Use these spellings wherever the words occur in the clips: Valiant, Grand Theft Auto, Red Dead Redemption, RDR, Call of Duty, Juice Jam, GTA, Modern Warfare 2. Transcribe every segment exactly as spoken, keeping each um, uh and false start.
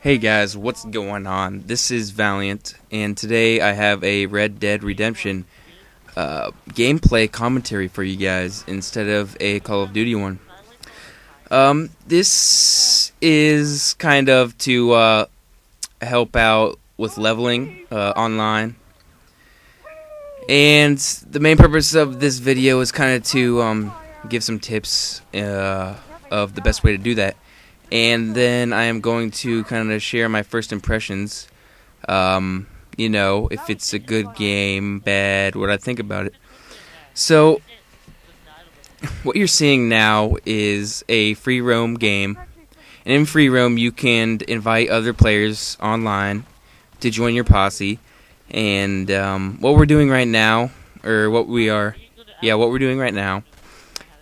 Hey guys, what's going on? This is Valiant, and today I have a Red Dead Redemption uh, gameplay commentary for you guys instead of a Call of Duty one. Um, this is kind of to uh, help out with leveling uh, online, and the main purpose of this video is kind of to um, give some tips uh, of the best way to do that. And then I am going to kind of share my first impressions, um, you know, if it's a good game, bad, what I think about it. So, what you're seeing now is a free roam game, and in free roam you can invite other players online to join your posse, and um, what we're doing right now, or what we are, yeah, what we're doing right now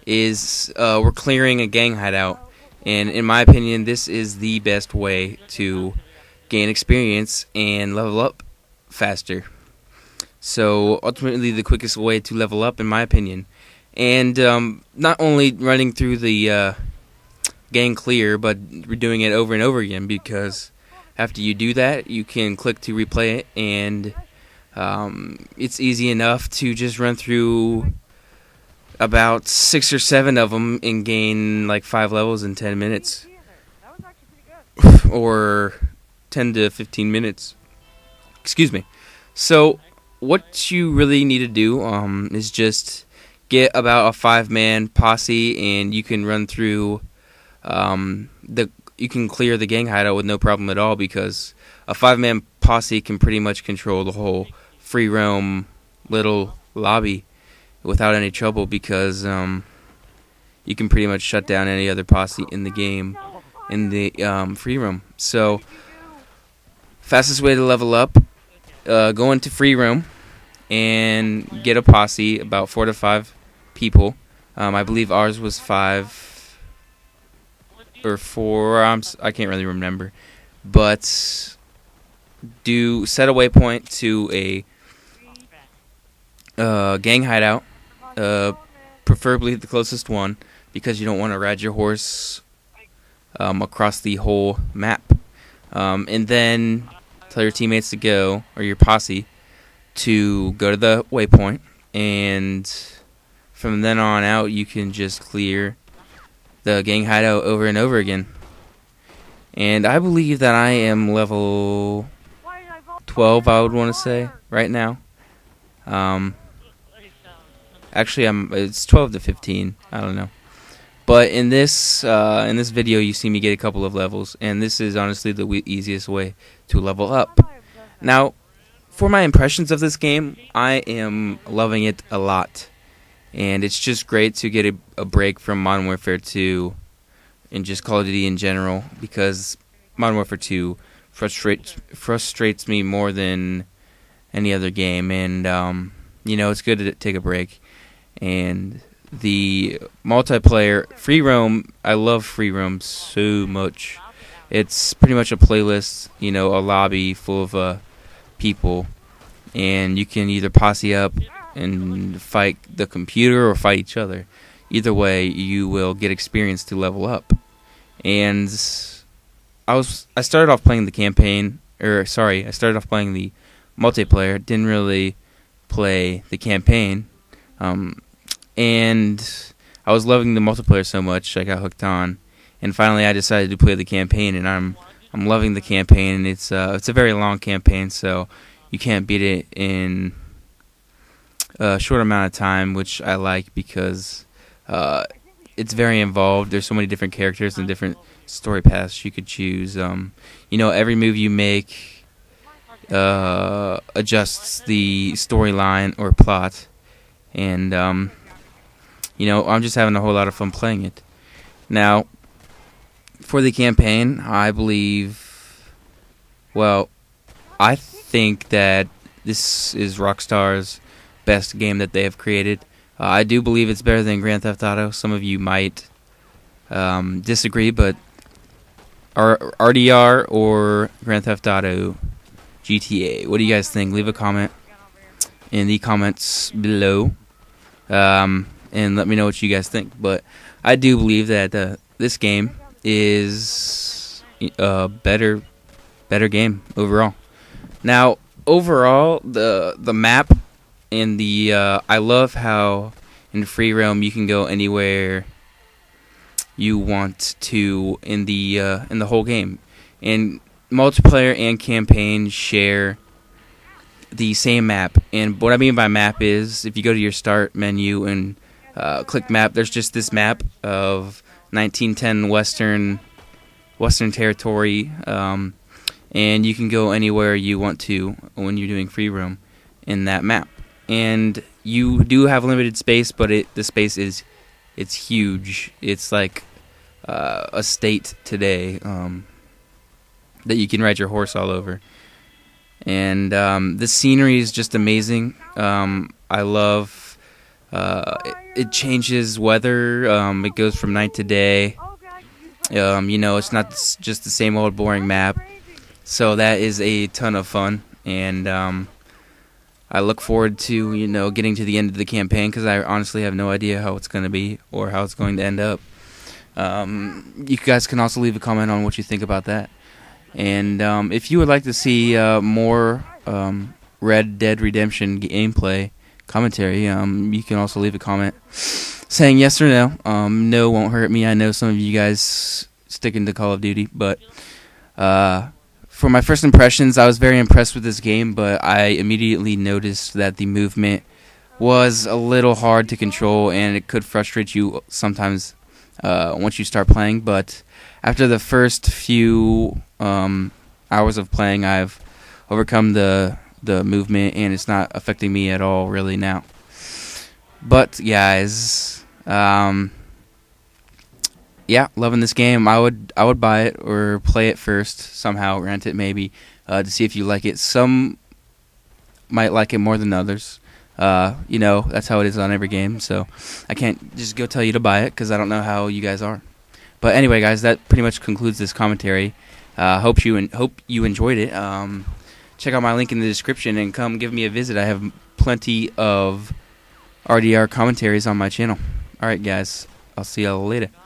is uh, we're clearing a gang hideout. And in my opinion, this is the best way to gain experience and level up faster. So ultimately, the quickest way to level up, in my opinion. And um, not only running through the uh, gang clear, but we're doing it over and over again, because after you do that, you can click to replay it, and um, it's easy enough to just run through about six or seven of them and gain like five levels in ten minutes, or ten to fifteen minutes. Excuse me. So, what you really need to do um, is just get about a five-man posse, and you can run through um, the. You can clear the gang hideout with no problem at all, because a five-man posse can pretty much control the whole free roam little lobby without any trouble, because um, you can pretty much shut down any other posse in the game, in the um, free roam. So, fastest way to level up, uh, go into free roam and get a posse, about four to five people. Um, I believe ours was five or four, I'm, I can't really remember. But do set a waypoint to a uh, gang hideout. Uh, preferably the closest one, because you don't want to ride your horse um, across the whole map. Um, and then tell your teammates to go, or your posse, to go to the waypoint. And from then on out, you can just clear the gang hideout over and over again. And I believe that I am level twelve, I would want to say, right now. Um... Actually, I'm. It's twelve to fifteen. I don't know, but in this uh, in this video, you see me get a couple of levels, and this is honestly the we easiest way to level up. Now, for my impressions of this game, I am loving it a lot, and it's just great to get a, a break from Modern Warfare two and just Call of Duty in general, because Modern Warfare two frustrates frustrates me more than any other game, and um, you know, it's good to take a break. And the multiplayer free roam, I love free roam so much. It's pretty much a playlist, you know, a lobby full of uh, people, and you can either posse up and fight the computer or fight each other. Either way, you will get experience to level up. And I was I started off playing the campaign, or sorry, I started off playing the multiplayer. Didn't really play the campaign. Um, and I was loving the multiplayer so much, I got hooked on, and finally I decided to play the campaign, and I'm I'm loving the campaign. And it's uh it's a very long campaign, so you can't beat it in a short amount of time, which I like, because uh it's very involved. There's so many different characters and different story paths you could choose. Um, you know, every move you make uh adjusts the storyline or plot. And, um, you know, I'm just having a whole lot of fun playing it. Now, for the campaign, I believe, well, I think that this is Rockstar's best game that they have created. Uh, I do believe it's better than Grand Theft Auto. Some of you might um, disagree, but R D R or Grand Theft Auto G T A, what do you guys think? Leave a comment in the comments below. Um, and let me know what you guys think. But I do believe that uh, this game is uh, better better game overall. Now, overall, the the map and the uh, I love how in free roam you can go anywhere you want to in the uh, in the whole game, and multiplayer and campaign share the same map. And what I mean by map is, if you go to your start menu and uh, click map, there's just this map of nineteen ten Western Western Territory, um, and you can go anywhere you want to when you're doing free roam in that map. And you do have limited space, but it the space is it's huge. It's like uh, a state today um, that you can ride your horse all over. And um, the scenery is just amazing. Um, I love uh, it, it changes weather. Um, it goes from night to day. Um, you know, it's not just the same old boring map. So that is a ton of fun. And um, I look forward to, you know, getting to the end of the campaign, because I honestly have no idea how it's going to be or how it's going to end up. Um, you guys can also leave a comment on what you think about that. And um, if you would like to see uh, more um, Red Dead Redemption gameplay commentary, um, you can also leave a comment saying yes or no. Um, no won't hurt me. I know some of you guys stick into Call of Duty, but uh, for my first impressions, I was very impressed with this game, but I immediately noticed that the movement was a little hard to control, and it could frustrate you sometimes uh, once you start playing. But after the first few um, hours of playing, I've overcome the the movement, and it's not affecting me at all really now. But guys, um, yeah, loving this game. I would I would buy it or play it first somehow, rent it maybe, uh, to see if you like it. Some might like it more than others. Uh, you know, that's how it is on every game. So I can't just go tell you to buy it, because I don't know how you guys are. But anyway, guys, that pretty much concludes this commentary. Uh, hope you en hope you enjoyed it. Um, check out my link in the description and come give me a visit. I have plenty of R D R commentaries on my channel. All right, guys, I'll see y'all later.